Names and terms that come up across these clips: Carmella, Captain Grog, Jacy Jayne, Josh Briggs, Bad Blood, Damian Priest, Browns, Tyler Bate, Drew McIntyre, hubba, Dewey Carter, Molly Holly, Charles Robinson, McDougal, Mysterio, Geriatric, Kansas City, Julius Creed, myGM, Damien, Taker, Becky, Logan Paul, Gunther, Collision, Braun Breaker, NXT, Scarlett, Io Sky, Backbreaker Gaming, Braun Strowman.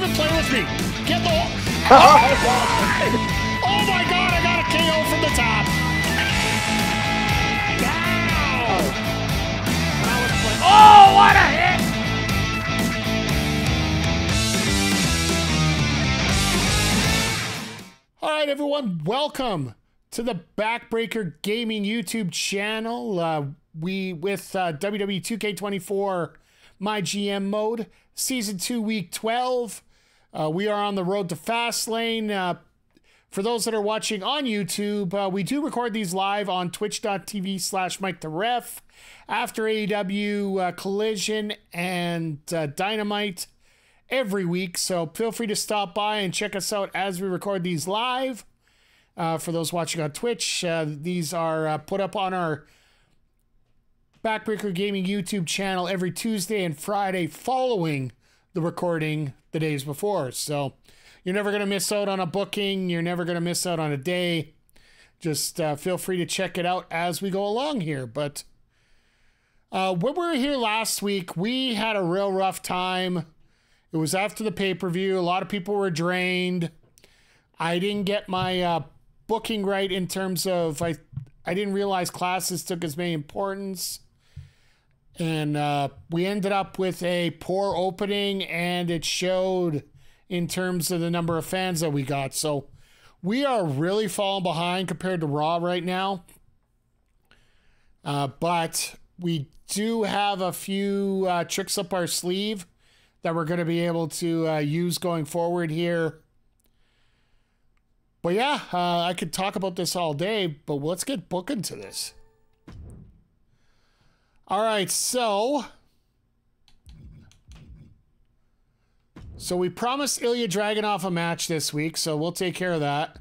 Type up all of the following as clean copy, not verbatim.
don't even play with me. Get the... Oh my God, I got a KO from the top. Ow! Oh, what a hit! All right, everyone, welcome to the Backbreaker Gaming YouTube channel. With WWE 2K24 My GM mode, Season 2, Week 12. We are on the road to Fastlane. For those that are watching on YouTube, we do record these live on twitch.tv/MikeTheRef after AEW Collision and Dynamite every week, so feel free to stop by and check us out as we record these live. For those watching on Twitch, these are put up on our Backbreaker Gaming YouTube channel every Tuesday and Friday following the recording the days before, so you're never going to miss out on a booking, you're never going to miss out on a day. Just feel free to check it out as we go along here. But when we were here last week, we had a real rough time. It was after the pay-per-view. A lot of people were drained. I didn't get my booking right in terms of I didn't realize classes took as many importance. And we ended up with a poor opening, and it showed in terms of the number of fans that we got. So we are really falling behind compared to Raw right now. But we do have a few tricks up our sleeve that we're going to be able to use going forward here. But yeah, I could talk about this all day, but let's get booking to this. All right, so we promised Ilya Dragunov a match this week, so we'll take care of that.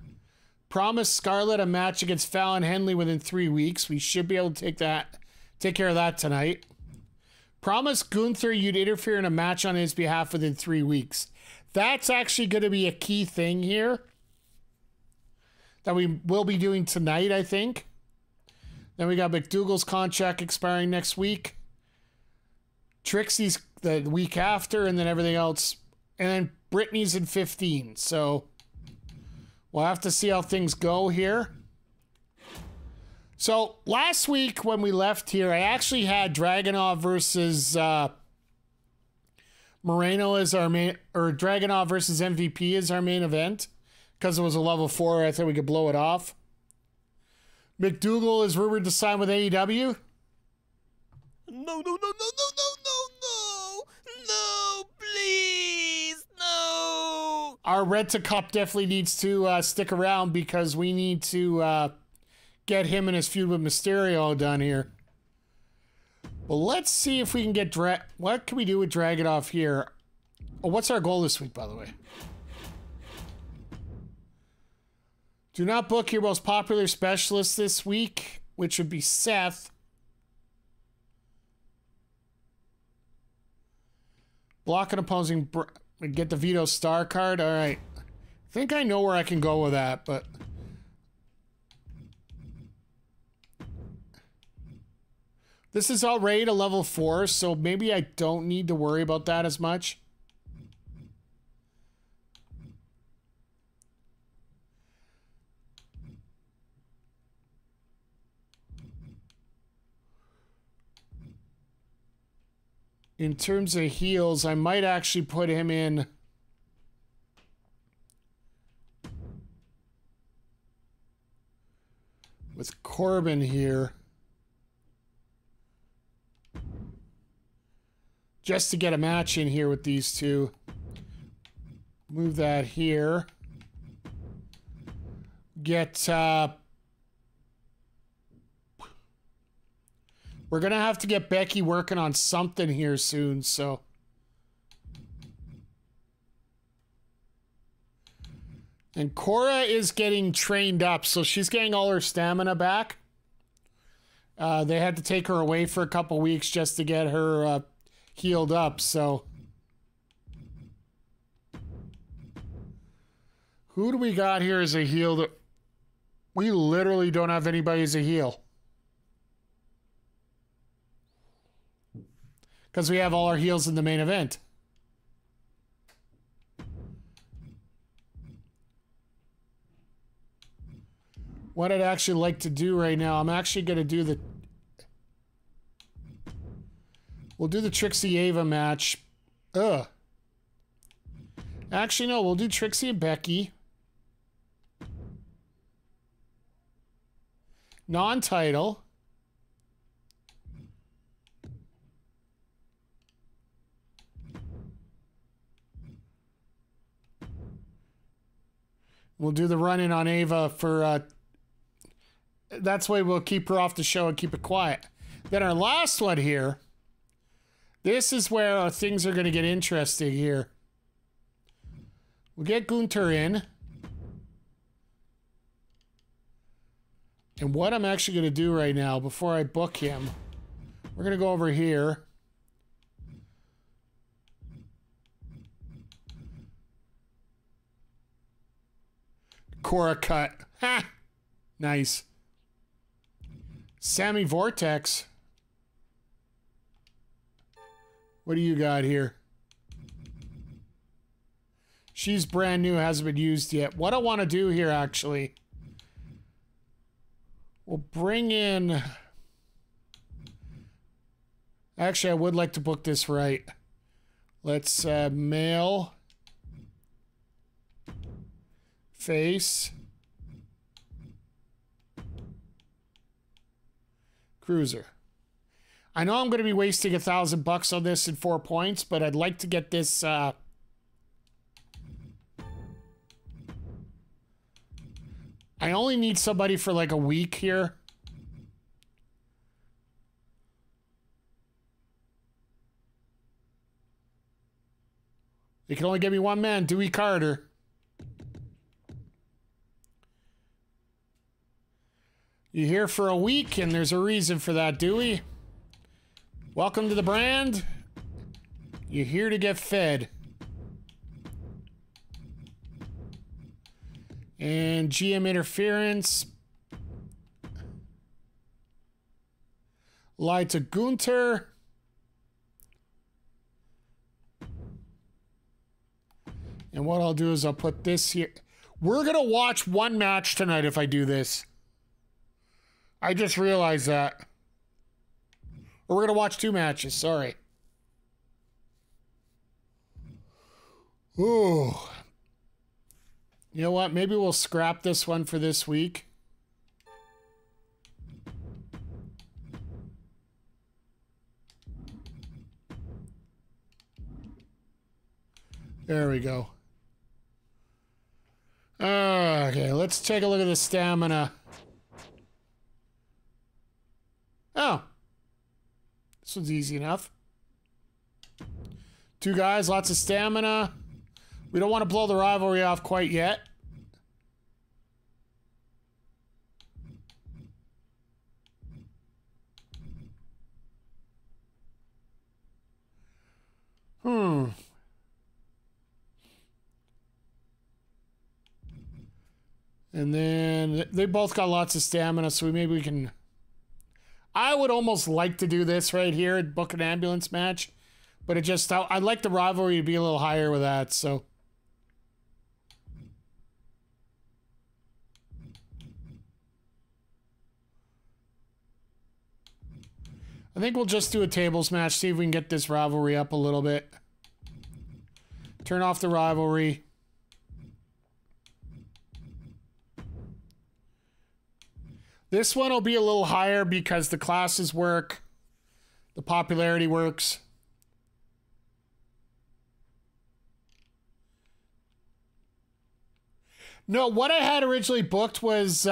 Promised Scarlett a match against Fallon Henley within 3 weeks. We should be able to take care of that tonight. Promise Gunther you'd interfere in a match on his behalf within 3 weeks. That's actually going to be a key thing here that we will be doing tonight, I think. Then we got McDougal's contract expiring next week. Trixie's the week after, and then everything else. And then Brittany's in 15. So we'll have to see how things go here. So last week when we left here, I actually had Dragunov versus Moreno as our main, or Dragunov versus MVP as our main event, because it was a level 4. I thought we could blow it off. McDougal is rumored to sign with AEW. No, please, no. Our Red to Cup definitely needs to stick around, because we need to get him and his feud with Mysterio done here. Well, let's see if we can get what can we do with Dragunov here? Oh, what's our goal this week, by the way? Do not book your most popular specialist this week, which would be Seth. Block an opposing... Get the Veto Star card. All right. I think I know where I can go with that, but... This is already a level 4, so maybe I don't need to worry about that as much. In terms of heels, I might actually put him in... with Corbin here, just to get a match in here with these two. Move that here. Get, we're going to have to get Becky working on something here soon, so. And Cora is getting trained up, so she's getting all her stamina back. They had to take her away for a couple weeks just to get her, healed up, so. Who do we got here as a heel? We literally don't have anybody as a heel, because we have all our heels in the main event. what I'd actually like to do right now, I'm actually going to do the... We'll do the Trixie Ava match. Ugh. Actually, no, we'll do Trixie and Becky. Non-title. We'll do the run-in on Ava for... that's why we'll keep her off the show and keep it quiet. Then our last one here. This is where things are going to get interesting here. We'll get Gunther in. And what I'm actually going to do right now, before I book him, we're going to go over here. Cora cut. Ha! Nice. Sammy Vortex. What do you got here? She's brand new, hasn't been used yet. What I want to do here, actually, we'll bring in... Actually, I would like to book this right. Let's male. Face. Cruiser. I know I'm going to be wasting $1,000 on this in 4 points, but I'd like to get this, I only need somebody for like a week here. They can only give me one man, Dewey Carter. You're here for a week, and there's a reason for that, Dewey. Welcome to the brand. You're here to get fed. And GM interference. Lie to Gunther. And what I'll do is I'll put this here. We're going to watch one match tonight if I do this. I just realized that. Or we're going to watch two matches, sorry. Ooh. You know what? Maybe we'll scrap this one for this week. There we go. Okay, let's take a look at the stamina. Oh. This one's easy enough. Two guys, lots of stamina. We don't want to blow the rivalry off quite yet. And then they both got lots of stamina, so maybe we can... I would almost like to do this right here and book an ambulance match, but it just, I'd like the rivalry to be a little higher with that, so. I think we'll just do a tables match, see if we can get this rivalry up a little bit. Turn off the rivalry. This one will be a little higher because the classes work, the popularity works. No, what I had originally booked was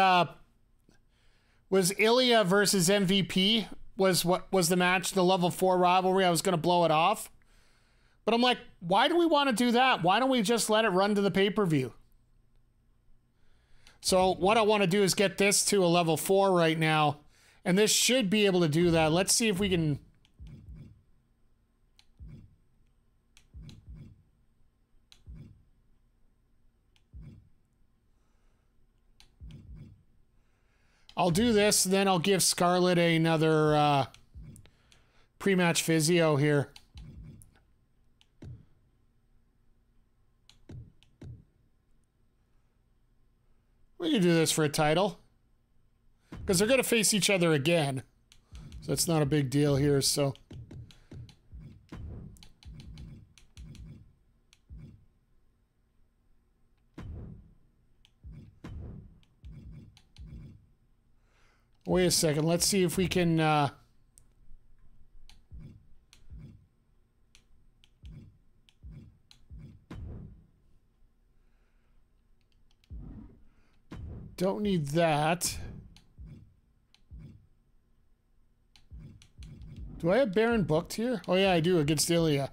Ilya versus MVP was what was the match, the level 4 rivalry. I was going to blow it off, but I'm like, why do we want to do that? Why don't we just let it run to the pay-per-view? So what I want to do is get this to a level 4 right now. And this should be able to do that. Let's see if we can... I'll do this, and then I'll give Scarlett another pre-match physio here. We can do this for a title. because they're going to face each other again. So it's not a big deal here, so. Wait a second, let's see if we can, Don't need that. Do I have Baron booked here? Oh yeah, I do, against Ilya.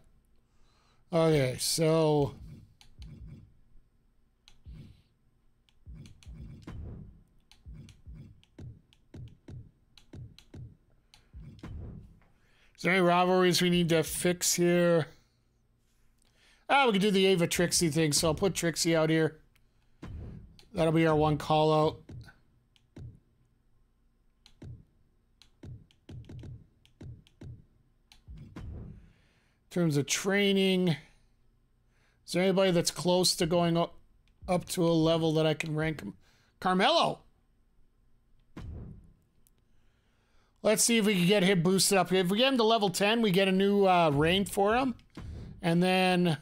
Okay, so... Is there any rivalries we need to fix here? Ah, we can do the Ava Trixie thing, so I'll put Trixie out here. That'll be our one call out. In terms of training, is there anybody that's close to going up to a level that I can rank them? Carmelo! Let's see if we can get him boosted up. If we get him to level 10, we get a new reign for him. And then...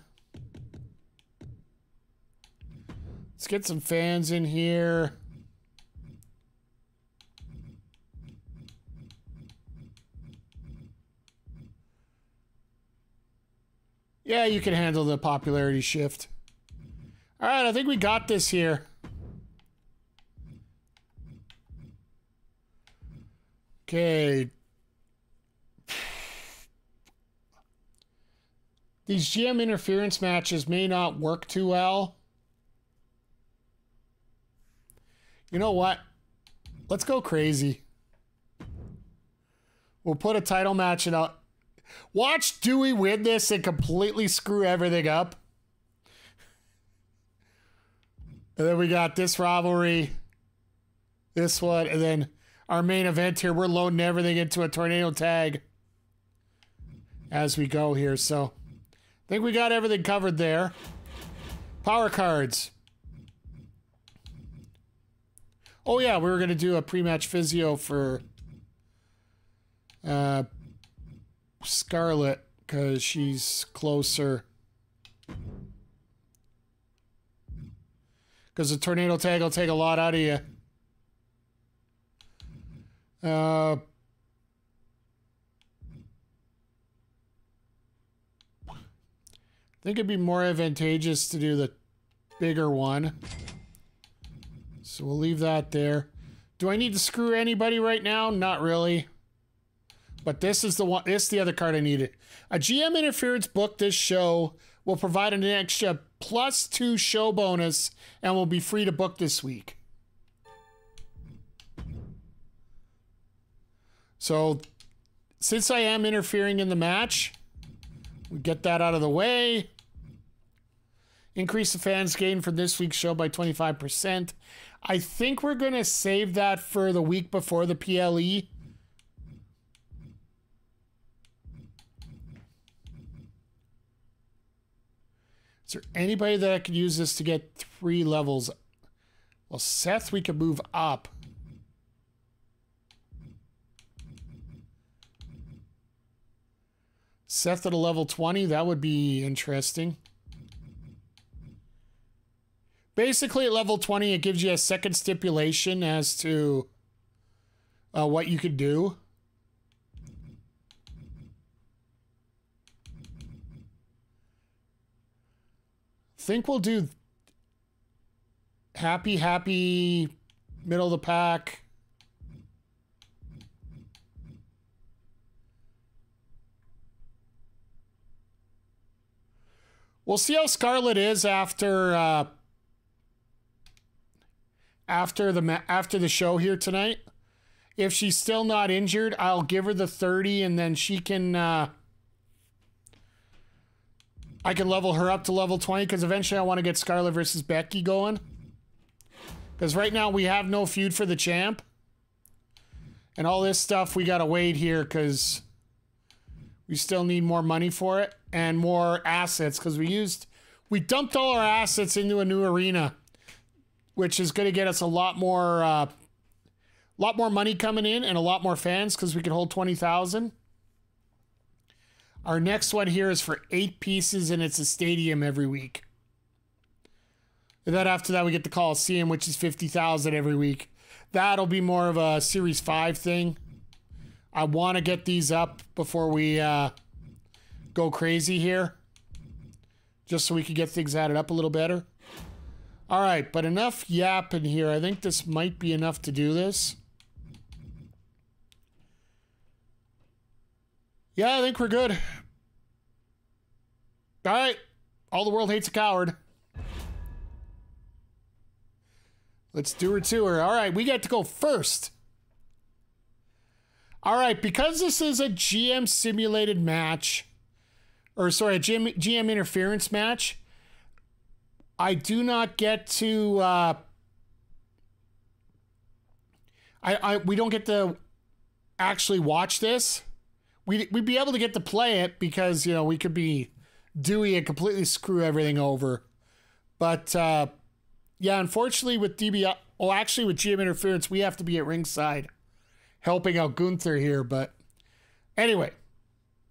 let's get some fans in here. Yeah, you can handle the popularity shift. All right, I think we got this here. Okay. These GM interference matches may not work too well. You know what? Let's go crazy. We'll put a title match in up. Watch Dewey win this and completely screw everything up. And then we got this rivalry, this one, and then our main event here. We're loading everything into a tornado tag as we go here. So I think we got everything covered there. Power cards. Oh yeah, we were gonna do a pre-match physio for Scarlett because she's closer. Because the tornado tag will take a lot out of you. I think it'd be more advantageous to do the bigger one. So we'll leave that there. Do I need to screw anybody right now? Not really. But this is the one, this is the other card I needed. A GM interference book this show will provide an extra +2 show bonus and will be free to book this week. So since I am interfering in the match, we get that out of the way. Increase the fans gain for this week's show by 25%. I think we're going to save that for the week before the PLE. Is there anybody that I could use this to get 3 levels? Well, Seth, we could move up. Seth at a level 20, that would be interesting. Basically, at level 20, it gives you a second stipulation as to what you could do. Think we'll do happy, middle of the pack. We'll see how Scarlett is after... After the show here tonight. If she's still not injured, I'll give her the 30 and then she can I can level her up to level 20 because eventually I want to get Scarlett versus Becky going. Because right now we have no feud for the champ. And all this stuff we gotta wait here because we still need more money for it and more assets because we dumped all our assets into a new arena, which is going to get us a lot more A lot more money coming in and a lot more fans because we can hold 20,000. Our next one here is for 8 pieces, and it's a stadium every week. And then after that, we get the Coliseum, which is 50,000 every week. That'll be more of a Series 5 thing. I want to get these up before we go crazy here, just so we can get things added up a little better. All right, but enough yapping here. I think this might be enough to do this. Yeah, I think we're good. All right. All the world hates a coward. Let's do her to her. All right, we get to go first. All right, because this is a GM simulated match, or sorry, a GM interference match, I do not get to, we don't get to actually watch this. We'd be able to get to play it because, you know, we could be Dewey and completely screw everything over. But, yeah, unfortunately with DB, oh, actually with GM interference, we have to be at ringside helping out Gunther here. But anyway,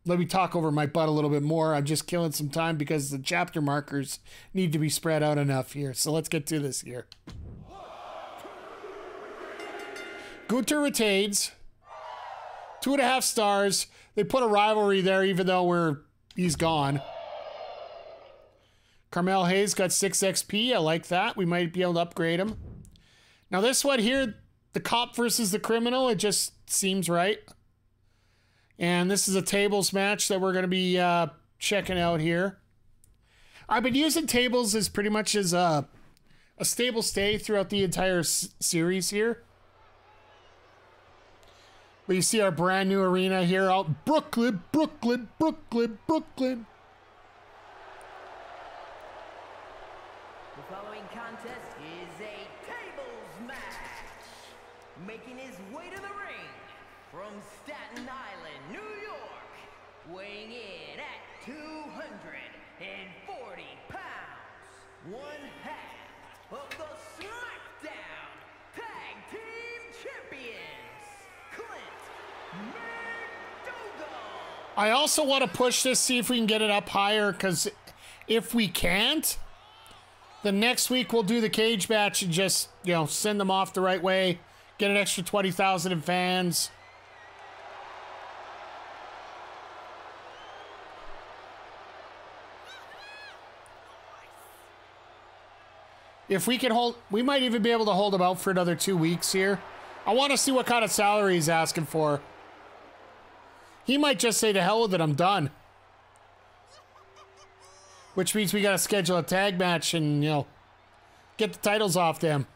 let me talk over my butt a little bit more. I'm just killing some time because the chapter markers need to be spread out enough here. So let's get to this here. Gunther retains. 2.5 stars. They put a rivalry there even though he's gone. Carmel Hayes got 6 XP. I like that. We might be able to upgrade him. Now this one here, the cop versus the criminal, it just seems right. And this is a tables match that we're going to be checking out here. I've been using tables as pretty much as a stable stay throughout the entire series here. But you see our brand new arena here out Brooklyn, Brooklyn, Brooklyn, Brooklyn. The following contest is a tables match. Making his way to the ring from Staten Island, New York, weighing in at 240 pounds, 1/2 of the SmackDown Tag Team Champions, Clint McDougal. I also want to push this, see if we can get it up higher, because if we can't, then next week we'll do the cage match and just, you know, send them off the right way, get an extra 20,000 in fans. If we can hold, we might even be able to hold him out for another 2 weeks here. I want to see what kind of salary he's asking for. He might just say, to hell with it, I'm done. Which means we got to schedule a tag match and, you know, get the titles off them.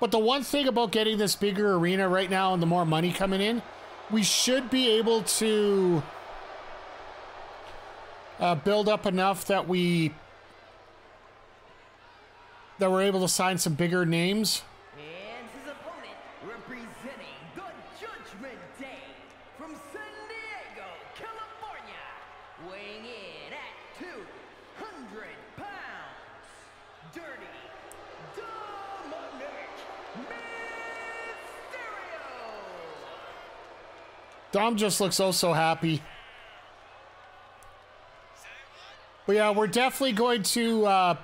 But the one thing about getting this bigger arena right now and the more money coming in, we should be able to build up enough that we're able to sign some bigger names. And his opponent, representing the Judgment Day from San Diego, California, weighing in at 200 pounds, Dirty Dominic Mysterio. Dom just looks oh so happy. But yeah, we're definitely going to,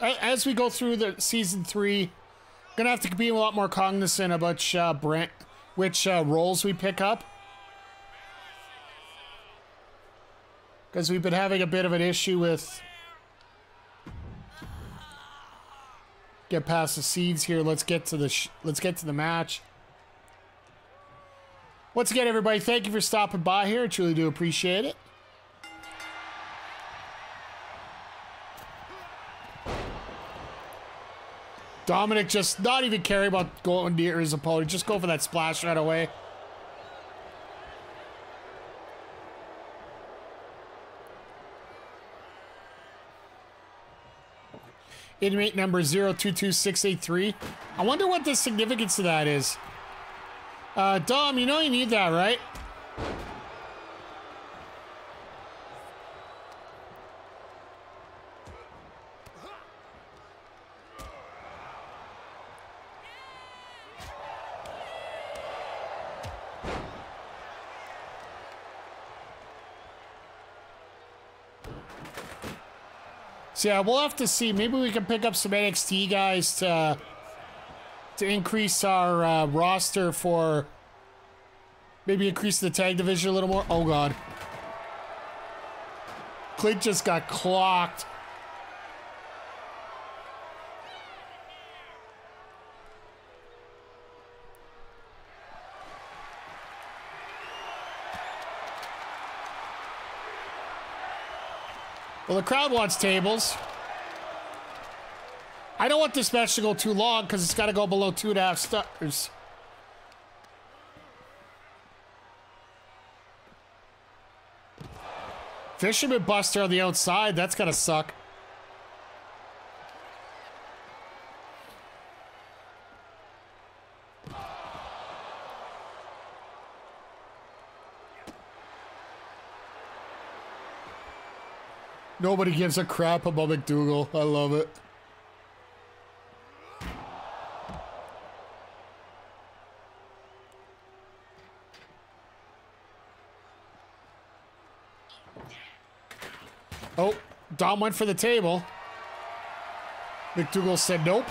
as we go through the season 3, gonna have to be a lot more cognizant about which roles we pick up, because we've been having a bit of an issue with. Get past the seeds here. Let's get to the match. Once again, everybody, thank you for stopping by here. I truly do appreciate it. Dominic just not even caring about going near his opponent. Just go for that splash right away. Inmate number 022683. I wonder what the significance of that is. Dom, you know you need that, right? So yeah, we'll have to see. Maybe we can pick up some NXT guys to increase our roster for... Maybe increase the tag division a little more. Oh, God. Clint just got clocked. Well, the crowd wants tables. I don't want this match to go too long because it's got to go below 2.5 stars. Fisherman Buster on the outside. That's gonna suck. Nobody gives a crap about McDougal. I love it. Oh, Dom went for the table. McDougal said nope.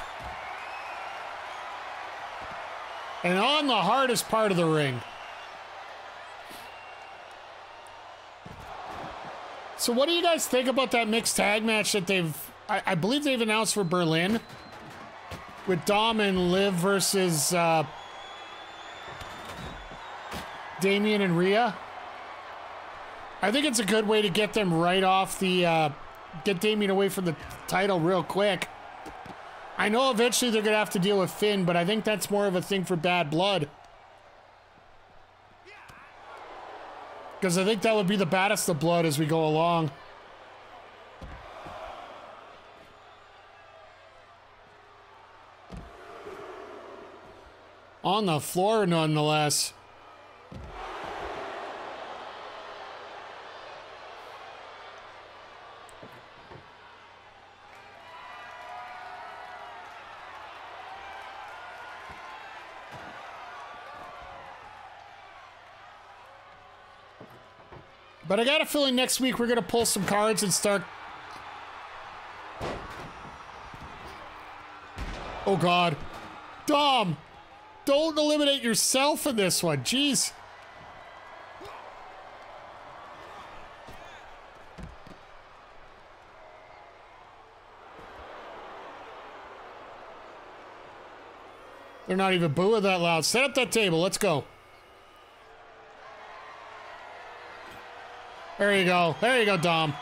And on the hardest part of the ring. So what do you guys think about that mixed tag match that they've, I believe they've announced for Berlin? With Dom and Liv versus Damien and Rhea. I think it's a good way to get them right off the, get Damien away from the title real quick. I know eventually they're going to have to deal with Finn, but I think that's more of a thing for Bad Blood. Because I think that would be the baddest of blood as we go along. On the floor, nonetheless. But I got a feeling next week we're going to pull some cards and start... Oh, God. Dom, don't eliminate yourself in this one. Jeez. They're not even booing that loud. Set up that table. Let's go. There you go. There you go, Dom.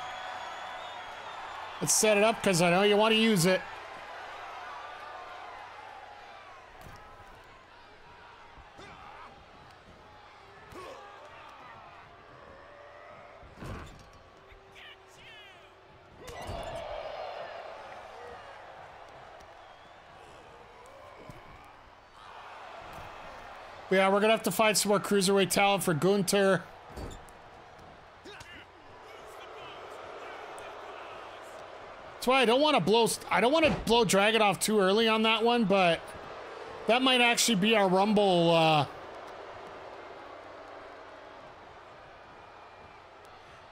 Let's set it up because I know you want to use it. Yeah, we're going to have to find some more cruiserweight talent for Gunther. That's why I don't want to blow. I don't want to blow Dragunov too early on that one, but that might actually be our Rumble.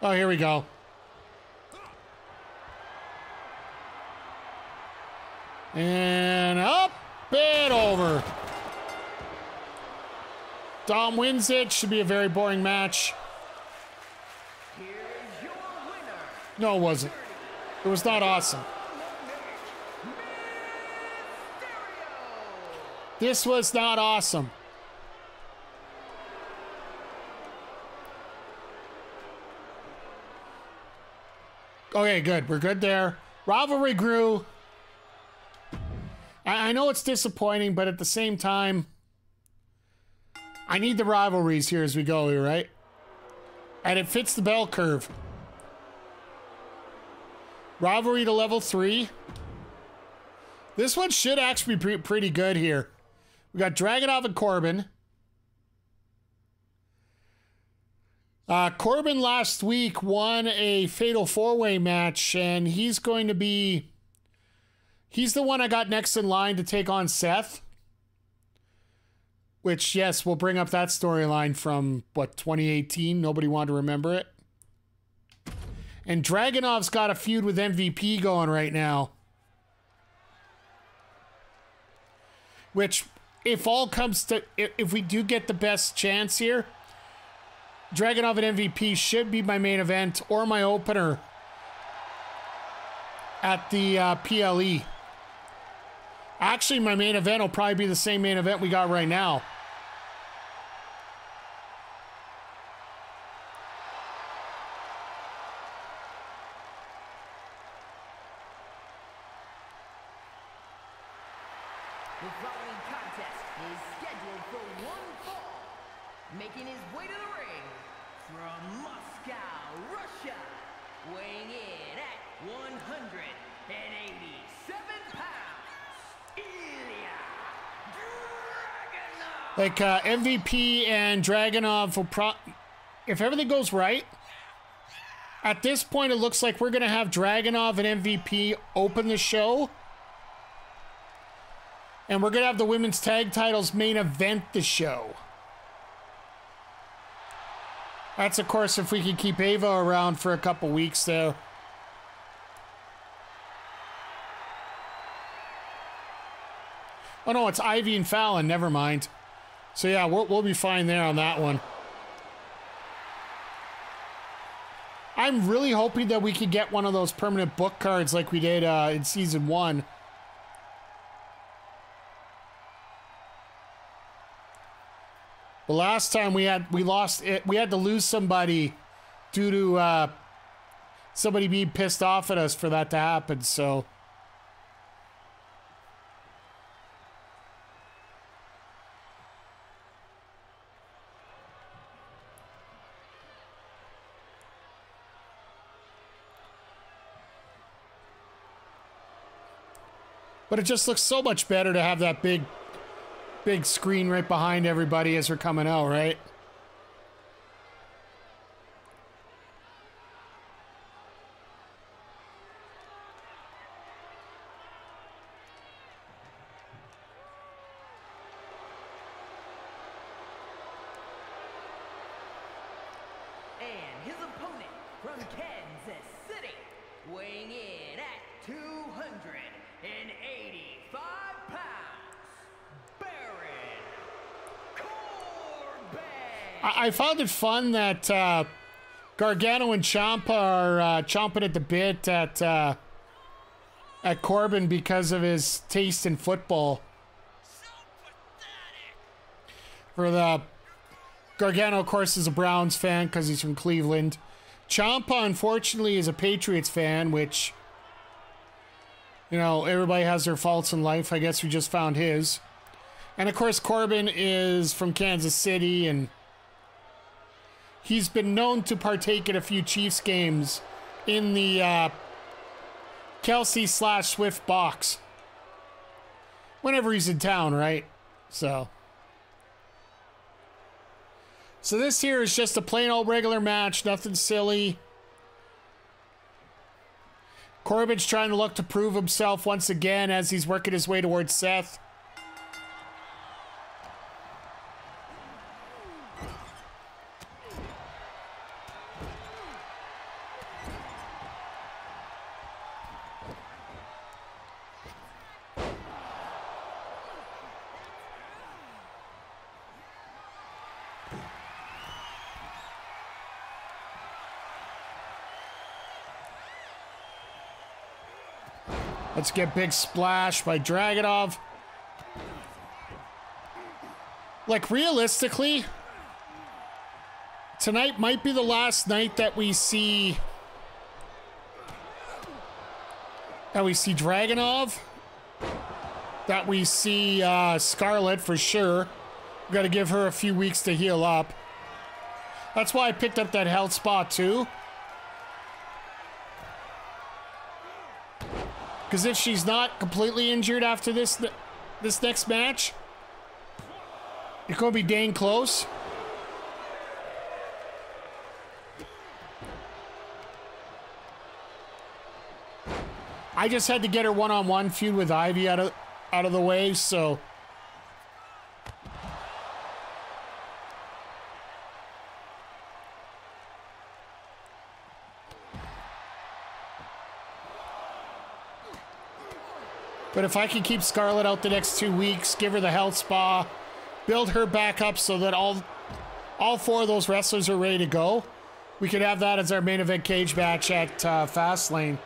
Oh, here we go. And up and over. Dom wins it. Should be a very boring match. Here's your winner. No, it wasn't. It was not awesome. This was not awesome. Okay, good. We're good there. Rivalry grew. I know it's disappointing, but at the same time, I need the rivalries here as we go, right? And it fits the bell curve. Rivalry to level 3. This one should actually be pretty good here. We got Dragunov and Corbin. Corbin last week won a fatal 4-way match, and he's going to be... He's the one I got next in line to take on Seth. Which, yes, we'll bring up that storyline from, what, 2018? Nobody wanted to remember it. And Dragunov's got a feud with MVP going right now. Which, if all comes to... If we do get the best chance here, Dragunov and MVP should be my main event or my opener at the PLE. Actually, my main event will probably be the same main event we got right now. Like, MVP and Dragunov will if everything goes right, at this point it looks like we're going to have Dragunov and MVP open the show. And we're going to have the women's tag titles main event the show. That's, of course, if we can keep Ava around for a couple weeks, though. Oh, no, it's Ivy and Fallon. Never mind. So, yeah, we'll be fine there on that one. I'm really hoping that we could get one of those permanent book cards like we did in Season 1. The last time we had to lose somebody due to somebody being pissed off at us for that to happen, so... But it just looks so much better to have that big screen right behind everybody as we're coming out, right? I found it fun that Gargano and Ciampa are chomping at the bit at Corbin because of his taste in football. So pathetic. For the Gargano, of course, is a Browns fan because he's from Cleveland. Ciampa, unfortunately, is a Patriots fan, which, you know, everybody has their faults in life. I guess we just found his. And of course, Corbin is from Kansas City, and he's been known to partake in a few Chiefs games in the Kelsey/Swift box whenever he's in town, right? So this here is just a plain old regular match, nothing silly. Corbin's trying to look to prove himself once again as he's working his way towards Seth. Let's get big splash by Dragunov. Like, realistically, tonight might be the last night that we see Dragunov, that we see Scarlett for sure. We've got to give her a few weeks to heal up. That's why I picked up that health spot too. Because if she's not completely injured after this next match, it could be dang close. I just had to get her one-on-one feud with Ivy out of the way, so... But if I can keep Scarlett out the next 2 weeks, give her the health spa, build her back up so that all four of those wrestlers are ready to go, we could have that as our main event cage match at Fastlane.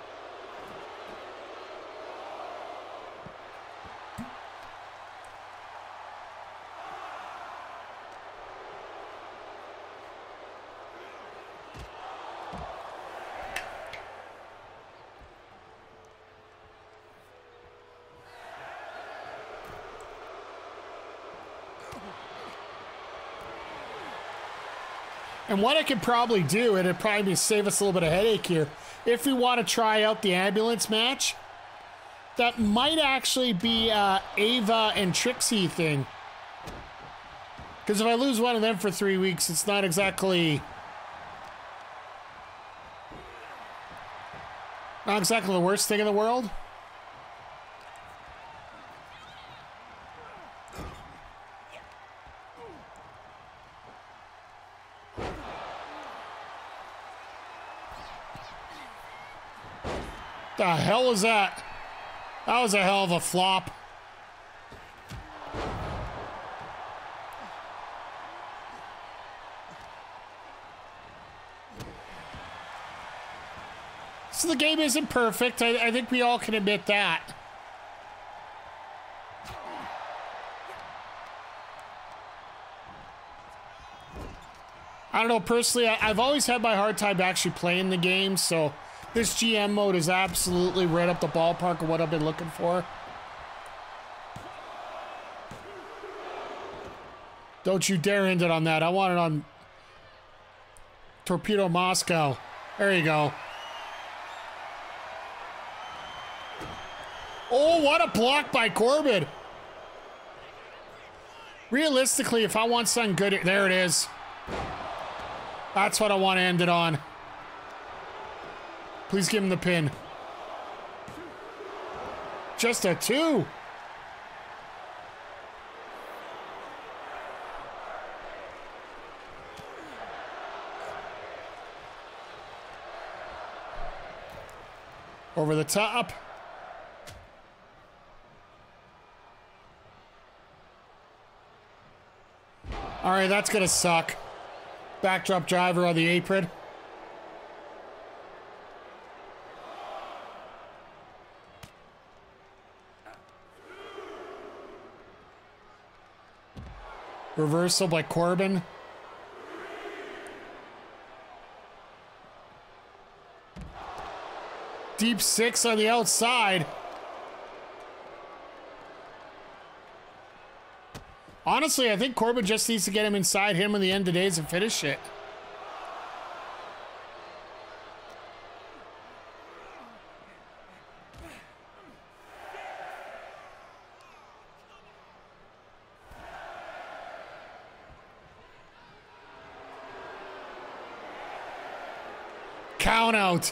And what I could probably do, and it'd probably save us a little bit of headache here, if we want to try out the ambulance match, that might actually be Ava and Trixie thing. Because if I lose one of them for 3 weeks, it's not exactly... not exactly the worst thing in the world. The hell was that? That was a hell of a flop. So the game isn't perfect. I think we all can admit that. I don't know, personally, I've always had my hard time actually playing the game, so this GM mode is absolutely right up the ballpark of what I've been looking for. Don't you dare end it on that. I want it on Torpedo Moscow. There you go. Oh, what a block by Corbin. Realistically, if I want something good, there it is. That's what I want to end it on. Please give him the pin. Just a two. Over the top. All right, that's gonna suck. Backdrop driver on the apron. Reversal by Corbin. Deep six on the outside. Honestly, I think Corbin just needs to get him inside him in the end of days and finish it. Count out.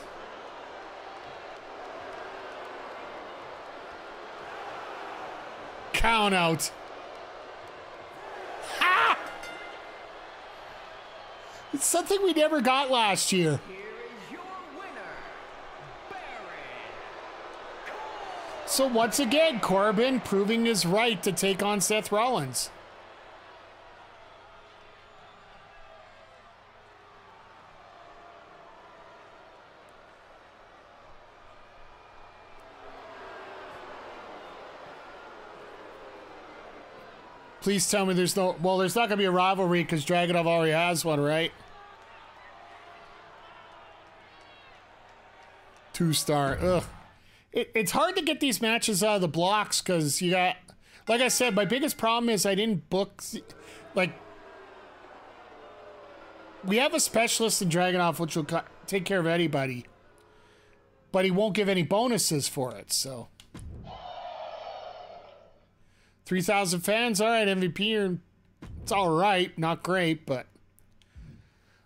Count out. Ha! It's something we never got last year. Here is your winner, Baron. So once again, Corbin proving his right to take on Seth Rollins. Please tell me there's no... well, there's not going to be a rivalry because Dragunov already has one, right? Two-star. Ugh. It's hard to get these matches out of the blocks because you got... like I said, my biggest problem is I didn't book... like... we have a specialist in Dragunov which will take care of anybody. But he won't give any bonuses for it, so... 3,000 fans, all right, MVP, it's all right, not great, but...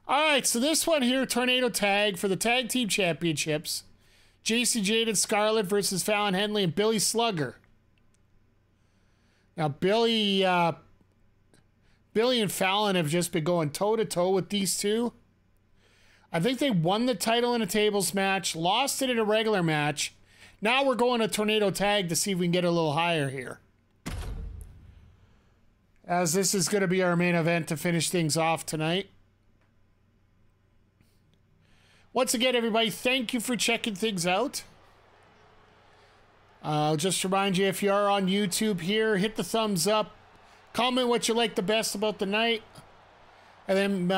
all right, so this one here, Tornado Tag for the Tag Team Championships. Jaycee Jade and Scarlett versus Fallon Henley and Billy Slugger. Now, Billy and Fallon have just been going toe-to-toe with these two. I think they won the title in a tables match, lost it in a regular match, Now we're going to tornado tag to see if we can get a little higher here, as this is going to be our main event to finish things off tonight. Once again, everybody, thank you for checking things out. I'll just remind you, if you are on YouTube here, hit the thumbs up, comment what you like the best about the night, and then,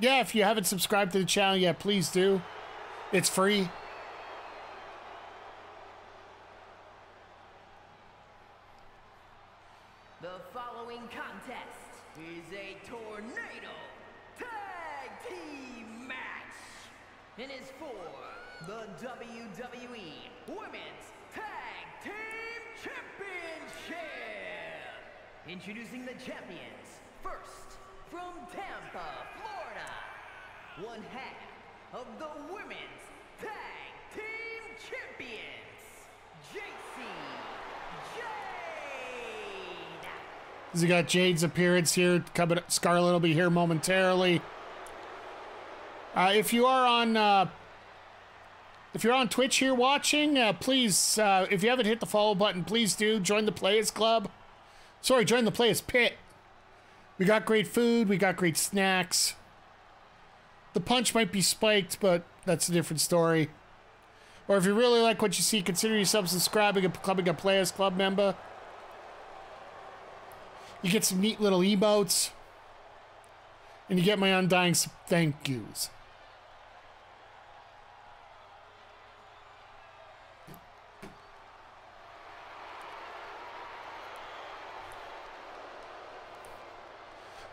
yeah, if you haven't subscribed to the channel yet, please do. It's free. Introducing the champions, first from Tampa, Florida, one half of the women's tag team champions, Jaycee Jade. We got Jade's appearance here coming up. Scarlett will be here momentarily. If you are on, if you're on Twitch here watching, please, if you haven't hit the follow button, please do join the Players Club. Sorry, join the Players Pit. We got great food. We got great snacks. The punch might be spiked, but that's a different story. Or if you really like what you see, consider yourself subscribing and becoming a Players Club member. You get some neat little emotes. And you get my undying thank yous.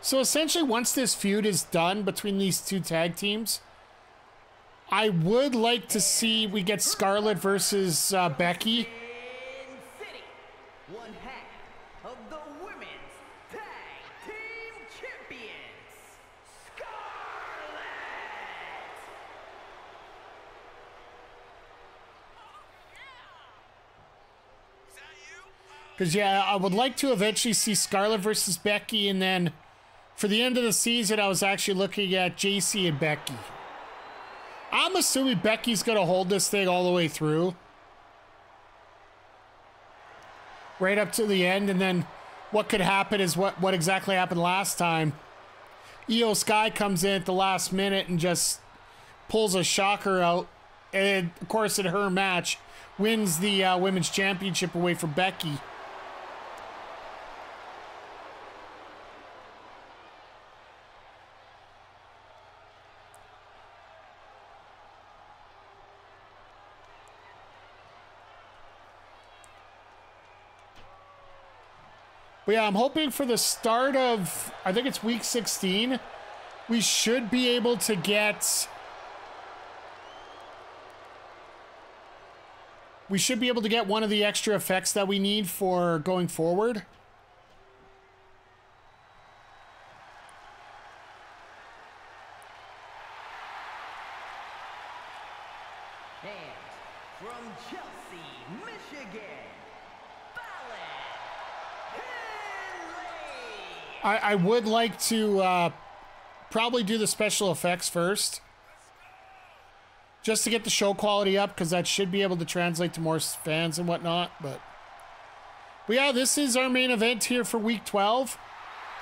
So essentially, once this feud is done between these two tag teams, I would like to see we get Scarlett versus Becky. One half of the women's tag team champions, Scarlett. Because yeah, I would like to eventually see Scarlett versus Becky, and then for the end of the season, I was actually looking at Jaycee and Becky. I'm assuming Becky's going to hold this thing all the way through, right up to the end. And then what could happen is what exactly happened last time. Io Sky comes in at the last minute and just pulls a shocker out. And of course, in her match, wins the women's championship away from Becky. But yeah, I'm hoping for the start of, I think it's week 16, we should be able to get, one of the extra effects that we need for going forward. I would like to probably do the special effects first, just to get the show quality up, because that should be able to translate to more fans and whatnot. But yeah, this is our main event here for week 12.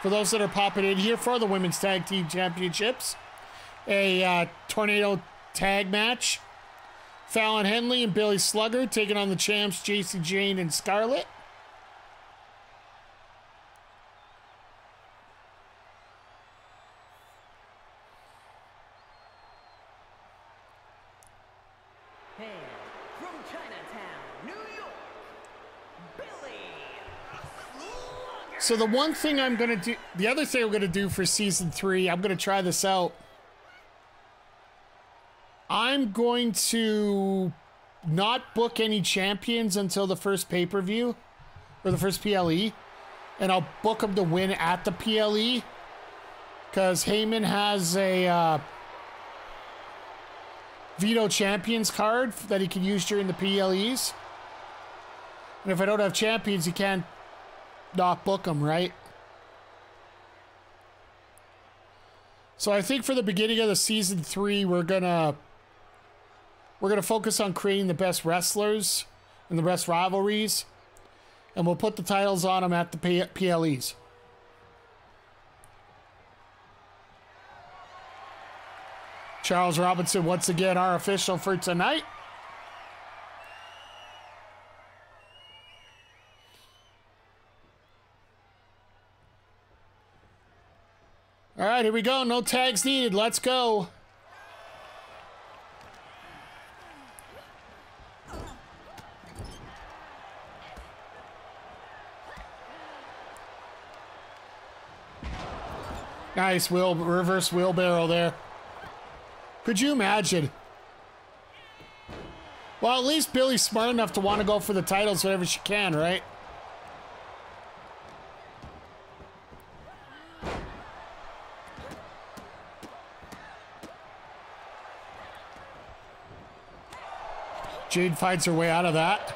For those that are popping in here for the Women's Tag Team Championships, a tornado tag match. Fallon Henley and Billy Slugger taking on the champs Jacy Jayne and Scarlett. So the one thing I'm going to do, the other thing I'm going to do for season 3, I'm going to try this out. I'm going to not book any champions until the first pay-per-view or the first PLE. And I'll book them to win at the PLE, because Heyman has a veto champions card that he can use during the PLEs. And if I don't have champions, you can't not book them, right? So I think for the beginning of the season 3, we're gonna We're going to focus on creating the best wrestlers and the best rivalries, and we'll put the titles on them at the PLEs. Charles Robinson, once again, our official for tonight. All right, here we go. No tags needed. Let's go. Nice reverse wheelbarrow there. Could you imagine? Well, at least Billy's smart enough to want to go for the titles whenever she can, right? Jade finds her way out of that.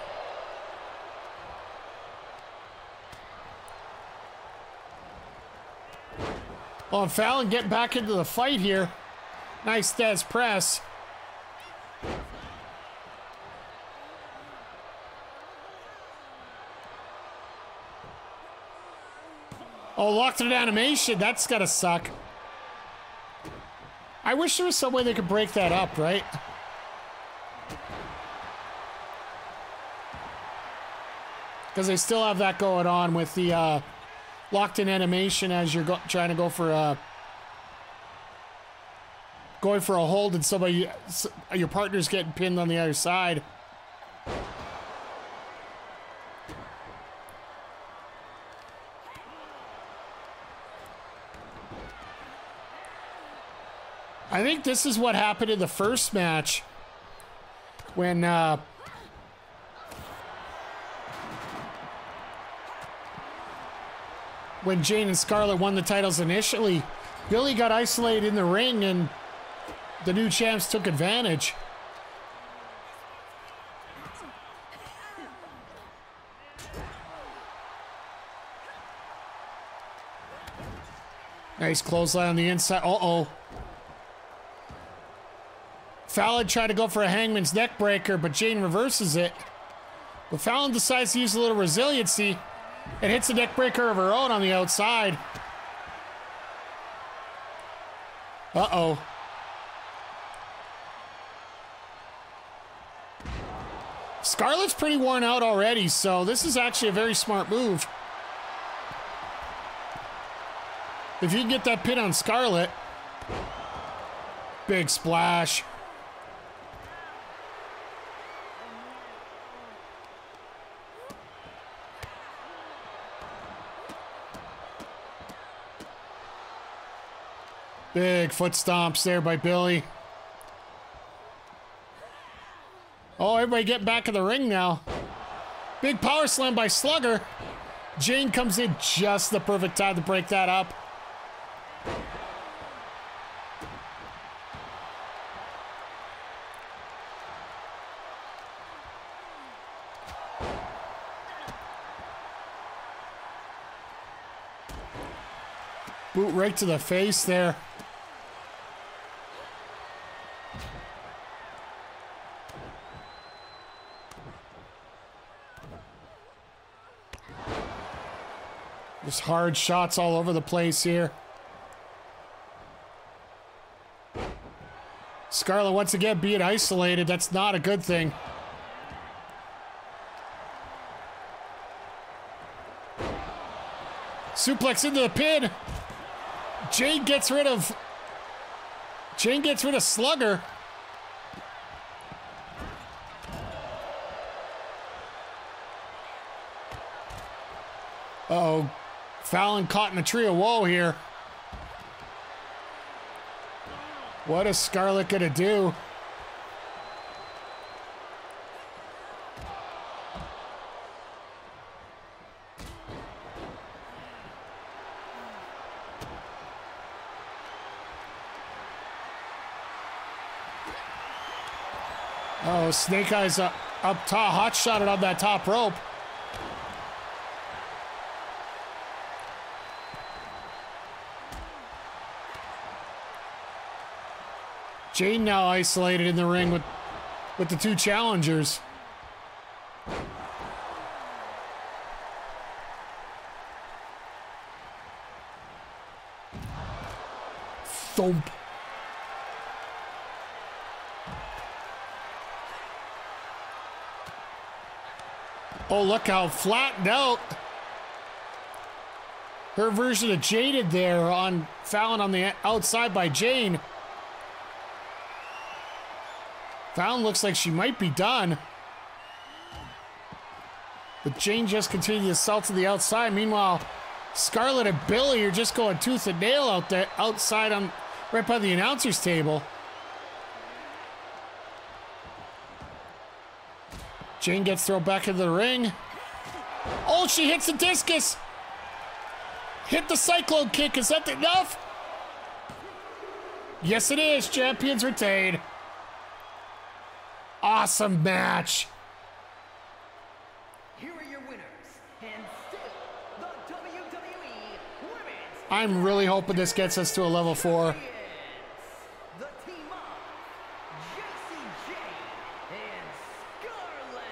Oh, and Fallon getting back into the fight here. Nice Staz press. Oh, locked in animation. That's gotta suck. I wish there was some way they could break that up, right? Because they still have that going on with the locked in animation as you're trying to go for a. Going for a hold and somebody, your partner's getting pinned on the other side. I think this is what happened in the first match when Jayne and Scarlett won the titles initially. Billy got isolated in the ring and the new champs took advantage. Nice clothesline on the inside. Uh-oh. Fallon tried to go for a hangman's neck breaker, but Jayne reverses it. But Fallon decides to use a little resiliency and hits a neck breaker of her own on the outside. Uh-oh. Scarlett's pretty worn out already, so this is actually a very smart move. If you can get that pin on Scarlett. Big splash. Big foot stomps there by Billy. Oh, everybody getting back in the ring now. Big power slam by Slugger. Jayne comes in just the perfect time to break that up. Boot right to the face there. Hard shots all over the place here. Scarlett once again being isolated. That's not a good thing. Suplex into the pin. Jayne gets rid of Slugger. Uh-oh. Fallon caught in a tree of woe here. What is Scarlett gonna do? Oh, Snake Eyes up top, hot shot it on that top rope. Jayne now isolated in the ring with with the two challengers. Thump. Oh, look how flattened out. Her version of Jaded there on Fallon on the outside by Jayne. Fallon looks like she might be done. But Jayne just continued the assault to the outside. Meanwhile, Scarlett and Billy are just going tooth and nail out there outside on right by the announcer's table. Jayne gets thrown back into the ring. Oh, she hits the discus. Hit the cyclone kick. Is that enough? Yes, it is. Champions retained. Awesome match. Here are your winners, and still the WWE Women's. I'm really hoping this gets us to a level 4. The team of Jaycee Jade and Scarlett.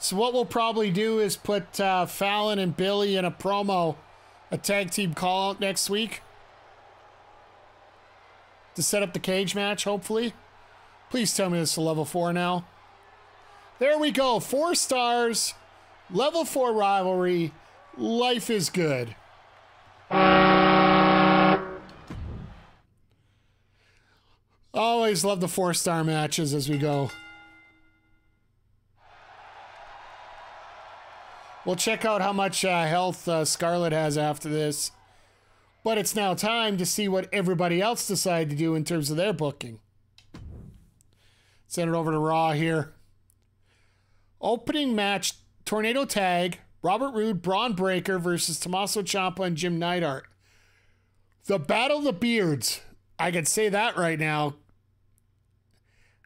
So what we'll probably do is put Fallon and Billy in a promo, a tag team call out next week, to set up the cage match, hopefully. Please tell me this is level 4 now. There we go. 4 stars. Level 4 rivalry. Life is good. Always love the 4-star matches as we go. We'll check out how much health Scarlett has after this. But it's now time to see what everybody else decided to do in terms of their booking. Send it over to Raw here. Opening match, Tornado Tag, Robert Roode, Braun Breaker versus Tommaso Ciampa and Jim Neidhart. The Battle of the Beards. I can say that right now.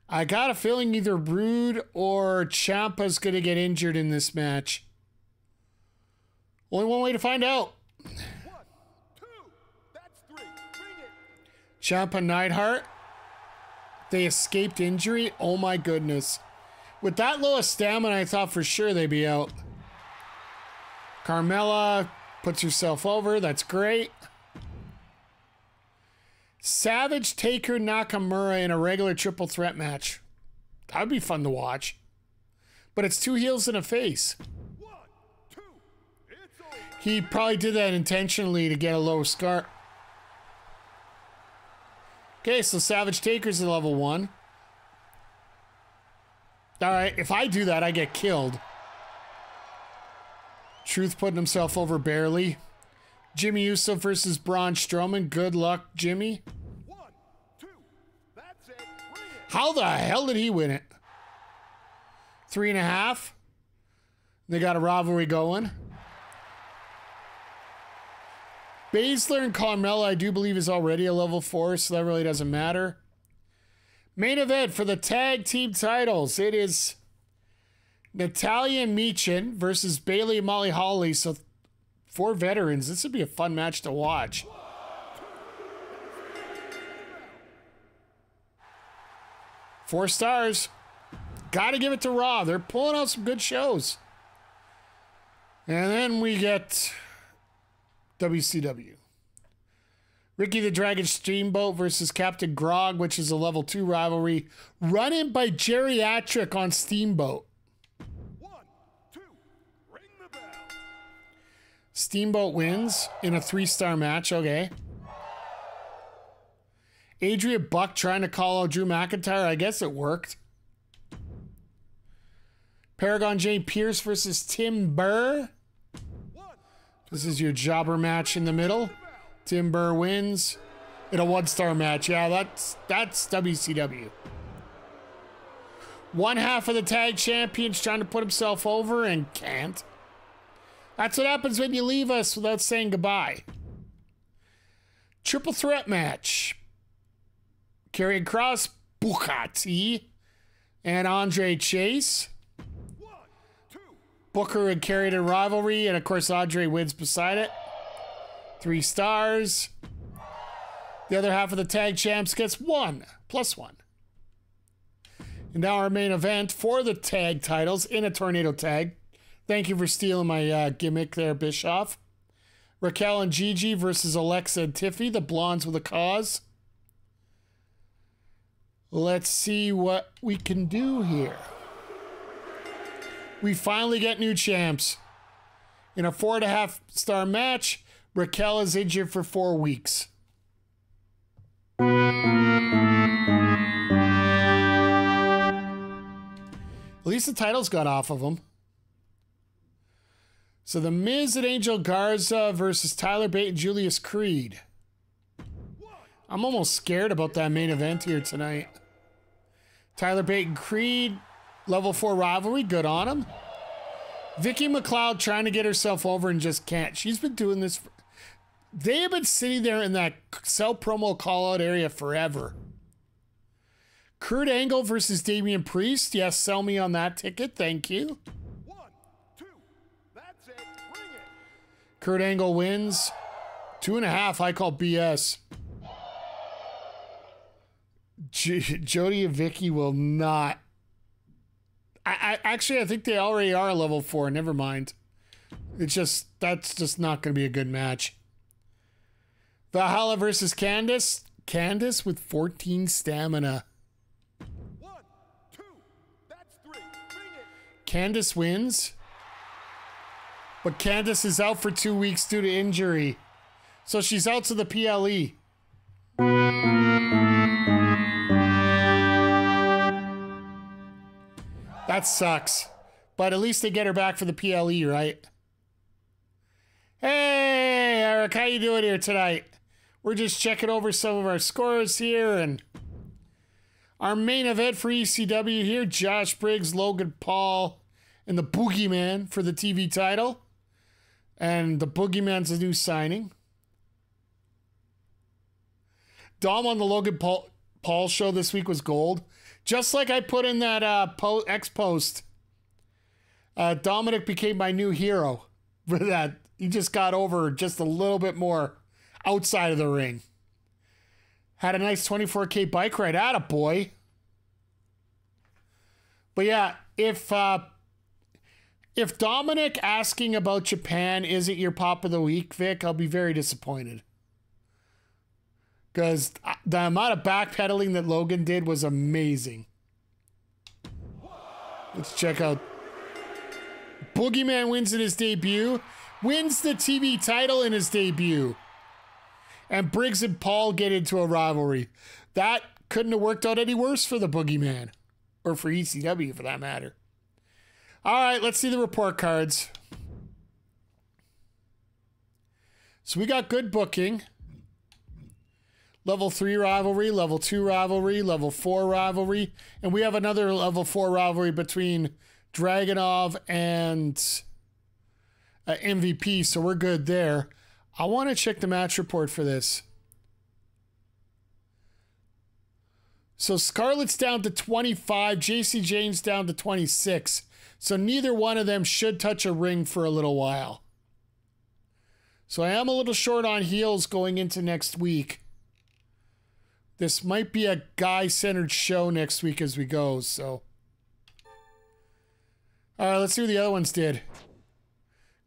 I got a feeling either Roode or Ciampa's going to get injured in this match. Only one way to find out. Ciampa, Neidhart, they escaped injury. Oh my goodness. With that low of stamina, I thought for sure they'd be out. Carmella puts herself over. That's great. Savage, Taker, Nakamura in a regular triple threat match. That'd be fun to watch. But it's two heels and a face. He probably did that intentionally to get a low scar. Okay, so Savage, Taker's at level 1. All right, if I do that, I get killed. Truth putting himself over barely. Jimmy Uso versus Braun Strowman. Good luck, Jimmy. 1, 2, that's it. How the hell did he win it? 3.5. They got a rivalry going. Baszler and Carmella, I do believe, is already a level 4, so that really doesn't matter. Main event for the tag team titles. It is Natalya and Meechin versus Bayley and Molly Holly. So 4 veterans. This would be a fun match to watch. Four stars. Gotta give it to Raw. They're pulling out some good shows. And then we get WCW. Ricky the Dragon Steamboat versus Captain Grog, which is a level 2 rivalry. Run in by Geriatric on Steamboat. 1, 2, ring the bell. Steamboat wins in a 3-star match. Okay. Adrian Buck trying to call out Drew McIntyre. I guess it worked. Paragon J. Pierce versus Tim Burr. This is your jobber match in the middle. Tim Burr wins in a 1-star match. Yeah, that's WCW. One half of the tag champions trying to put himself over and can't. That's what happens when you leave us without saying goodbye. Triple threat match. Karrion Kross, Bukati, and Andre Chase. Booker and Karrion in rivalry, and of course Andre wins beside it. 3 stars. The other half of the tag champs gets one, plus one. And now our main event for the tag titles in a tornado tag. Thank you for stealing my gimmick there, Bischoff. Raquel and Gigi versus Alexa and Tiffy, the Blondes with a Cause. Let's see what we can do here. We finally get new champs. In a 4.5-star match, Raquel is injured for 4 weeks. At least the titles got off of them. So The Miz and Angel Garza versus Tyler Bate and Julius Creed. I'm almost scared about that main event here tonight. Tyler Bate and Creed, level 4 rivalry, good on him. Vicki McLeod trying to get herself over and just can't. She's been doing this. They have been sitting there in that cell promo call out area forever. Kurt Angle versus Damian Priest. Yes, sell me on that ticket. Thank you. One, two, that's it. Bring it. Kurt Angle wins. 2.5. I call BS. Jody and Vicky will not. I think they already are level 4. Never mind. It's just, that's just not going to be a good match. Valhalla versus Candice. Candice with 14 stamina. Candice wins, but Candice is out for 2 weeks due to injury. So she's out to the PLE. That sucks, but at least they get her back for the PLE, right? Hey, Eric, how you doing here tonight? We're just checking over some of our scores here, and our main event for ECW here, Josh Briggs, Logan Paul, and the Boogeyman for the TV title. And the Boogeyman's a new signing. Dom on the Logan Paul show this week was gold. Just like I put in that X post. Dominic became my new hero for that. He just got over just a little bit more outside of the ring. Had a nice 24K bike ride, attaboy. But yeah, if Dominic asking about Japan isn't your pop of the week, Vic, I'll be very disappointed. Because the amount of backpedaling that Logan did was amazing. Let's check out. Boogeyman wins in his debut. Wins the TV title in his debut. And Briggs and Paul get into a rivalry. That couldn't have worked out any worse for the Boogeyman. Or for ECW, for that matter. All right, let's see the report cards. So we got good booking. Level 3 rivalry, level 2 rivalry, level 4 rivalry. And we have another level 4 rivalry between Dragunov and MVP, so we're good there. I want to check the match report for this. So Scarlett's down to 25. Jacy Jayne's down to 26. So neither one of them should touch a ring for a little while. So I am a little short on heels going into next week. This might be a guy-centered show next week as we go, so. All right, let's see what the other ones did.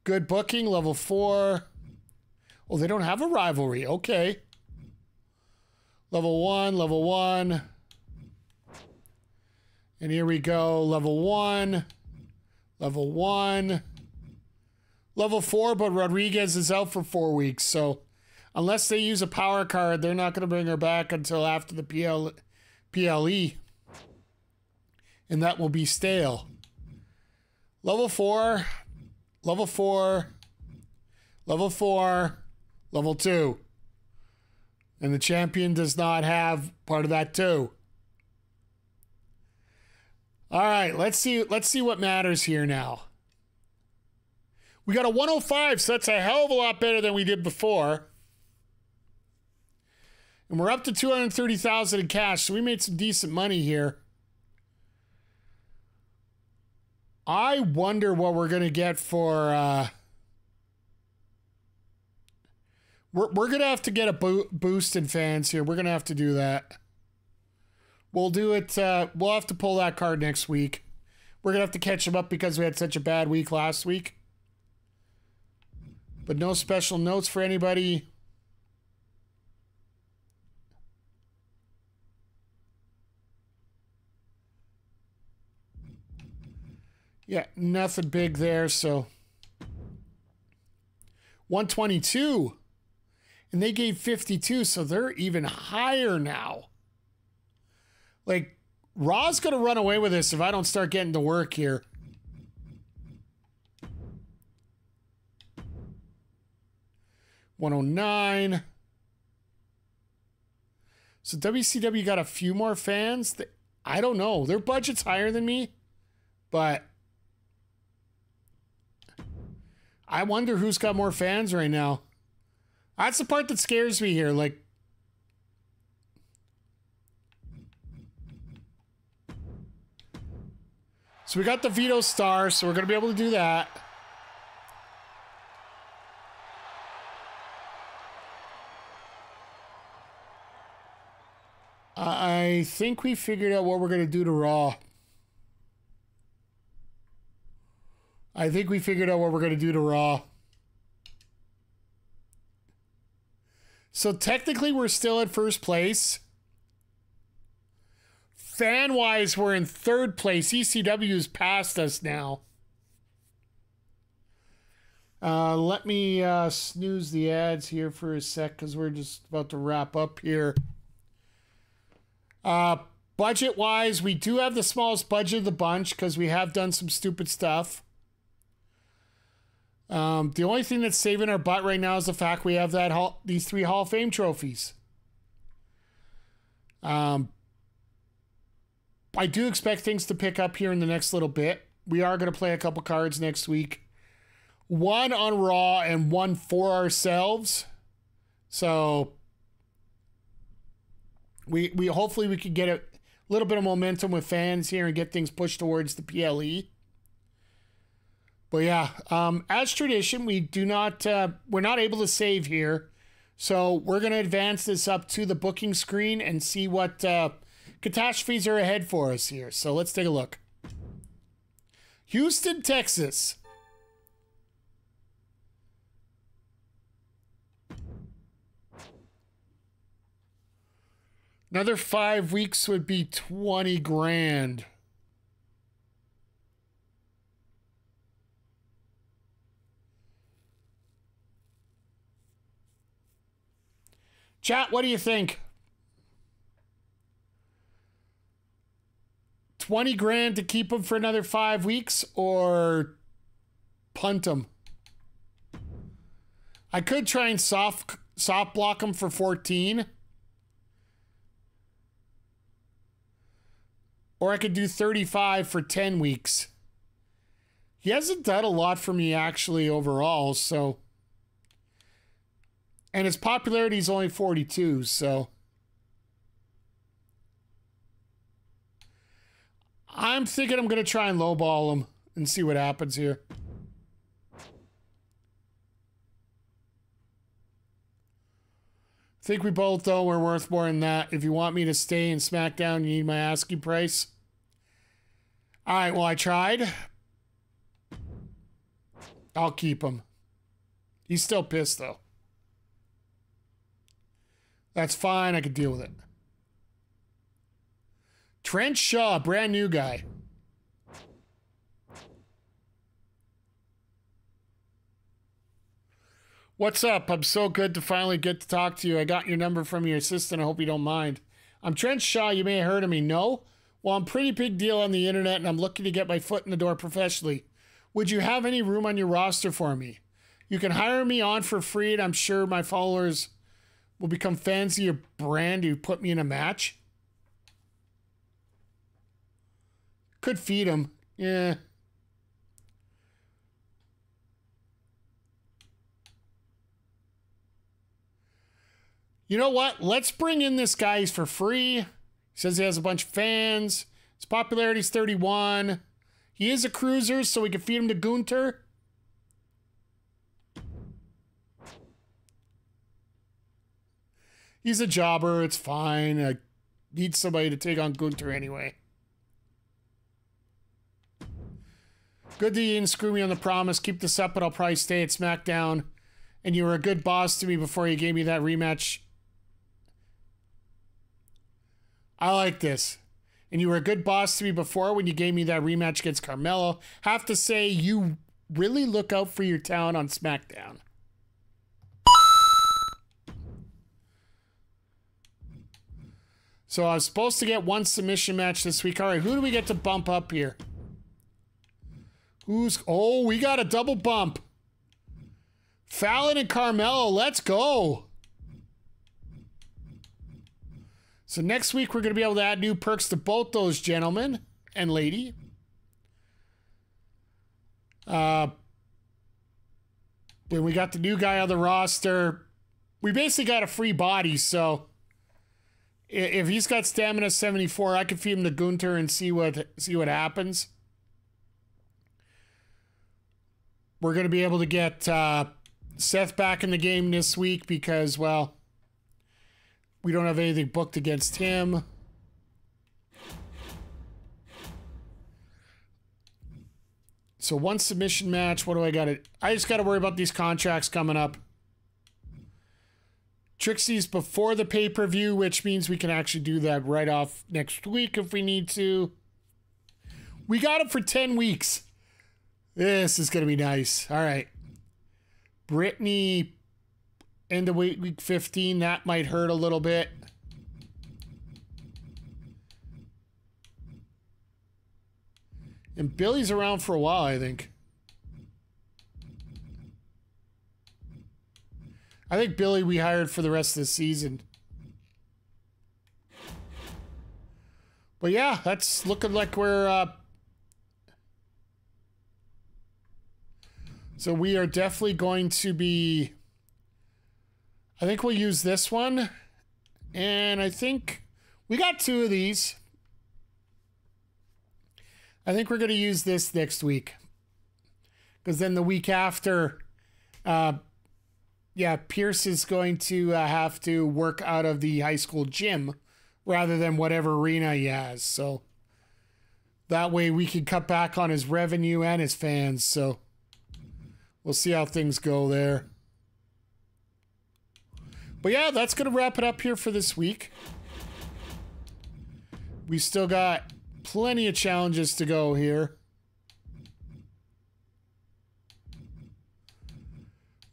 Good booking, level 4. Oh, they don't have a rivalry. Okay. Level 1, level 1. And here we go. Level 1. Level 1. Level 4, but Rodriguez is out for 4 weeks. So unless they use a power card, they're not going to bring her back until after the PLE. And that will be stale. Level 4. Level 4. Level 4. Level 2. And the champion does not have part of that too. All right, let's see what matters here now. We got a 105, so that's a hell of a lot better than we did before. And we're up to 230,000 in cash, so we made some decent money here. I wonder what we're going to get for We're gonna have to get a boost in fans here. We're gonna have to do that. We'll do it. We'll have to pull that card next week. We're gonna have to catch them up because we had such a bad week last week. But no special notes for anybody. Yeah, nothing big there, so 122. And they gave 52, so they're even higher now. Like, Raw's gonna run away with this if I don't start getting to work here. $109. So WCW got a few more fans. I don't know. Their budget's higher than me, but I wonder who's got more fans right now. That's the part that scares me here. Like, so we got the Veto Star, so we're going to be able to do that. I think we figured out what we're going to do to Raw. I think we figured out what we're going to do to Raw. So technically we're still at first place. Fan-wise, we're in third place. ECW's passed us now. Let me snooze the ads here for a sec because we're just about to wrap up here. Budget-wise, we do have the smallest budget of the bunch because we have done some stupid stuff. The only thing that's saving our butt right now is the fact we have that these three Hall of Fame trophies. I do expect things to pick up here in the next little bit. We are going to play a couple cards next week. One on Raw and one for ourselves. So we hopefully we could get a little bit of momentum with fans here and get things pushed towards the PLE. But yeah, as tradition, we do not, we're not able to save here. So we're going to advance this up to the booking screen and see what catastrophes are ahead for us here. So let's take a look. Houston, Texas. Another 5 weeks would be 20 grand. Chat, what do you think? 20 grand to keep him for another 5 weeks or punt him? I could try and soft block him for 14. Or I could do 35 for 10 weeks. He hasn't done a lot for me actually overall, so. And his popularity is only 42, so. I'm thinking I'm going to try and lowball him and see what happens here. I think we both, though, are worth more than that. If you want me to stay in SmackDown, you need my asking price. All right, well, I tried. I'll keep him. He's still pissed, though. That's fine. I can deal with it. Trent Shaw, brand new guy. What's up? I'm so good to finally get to talk to you. I got your number from your assistant. I hope you don't mind. I'm Trent Shaw. You may have heard of me. No? Well, I'm a pretty big deal on the internet, and I'm looking to get my foot in the door professionally. Would you have any room on your roster for me? You can hire me on for free, and I'm sure my followers will become fans of your brand. You put me in a match. Could feed him. Yeah. You know what? Let's bring in this guy. He's for free. He says he has a bunch of fans. His popularity is 31. He is a cruiser, so we can feed him to Gunther. he's a jobber. It's fine. I need somebody to take on Gunther anyway. Good that you didn't screw me on the promise. Keep this up, but I'll probably stay at SmackDown. And you were a good boss to me before you gave me that rematch. I like this. And you were a good boss to me before when you gave me that rematch against Carmelo. Have to say, you really look out for your talent on SmackDown. So I was supposed to get one submission match this week. All right, who do we get to bump up here? Who's... Oh, we got a double bump. Fallon and Carmelo, let's go. So next week, we're going to be able to add new perks to both those gentlemen and lady. When we got the new guy on the roster, we basically got a free body. So if he's got stamina 74, I could feed him to Gunther and see what happens. We're going to be able to get Seth back in the game this week because, well, we don't have anything booked against him. So one submission match. What do I got? I just got to worry about these contracts coming up. Trixie's before the pay-per-view, which means we can actually do that right off next week if we need to. We got it for 10 weeks. This is going to be nice. All right. Brittany... end of week 15, that might hurt a little bit. And Billy's around for a while, I think. I think Billy we hired for the rest of the season. But yeah, that's looking like we're... So we are definitely going to be... I think we'll use this one, and I think we got two of these. I think we're going to use this next week, because then the week after, yeah, Pierce is going to have to work out of the high school gym rather than whatever arena he has. So that way we can cut back on his revenue and his fans. So we'll see how things go there. But yeah, that's going to wrap it up here for this week. We still got plenty of challenges to go here.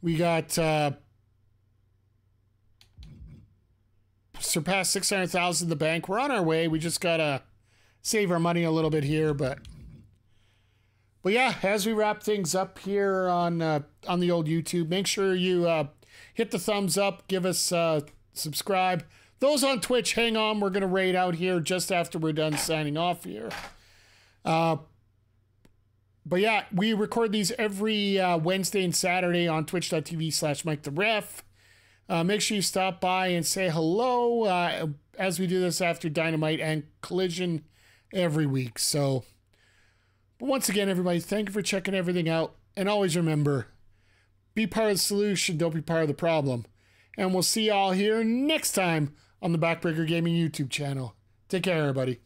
We got surpassed 600,000 in the bank. We're on our way. We just got to save our money a little bit here. But yeah, as we wrap things up here on the old YouTube, make sure you... hit the thumbs up, give us subscribe. Those on Twitch, hang on. We're going to raid out here just after we're done signing off here. But yeah, we record these every Wednesday and Saturday on twitch.tv/MikeTheRef. Make sure you stop by and say hello as we do this after Dynamite and Collision every week. So, but once again, everybody, thank you for checking everything out. And always remember... be part of the solution, don't be part of the problem. And we'll see y'all here next time on the Backbreaker Gaming YouTube channel. Take care, everybody.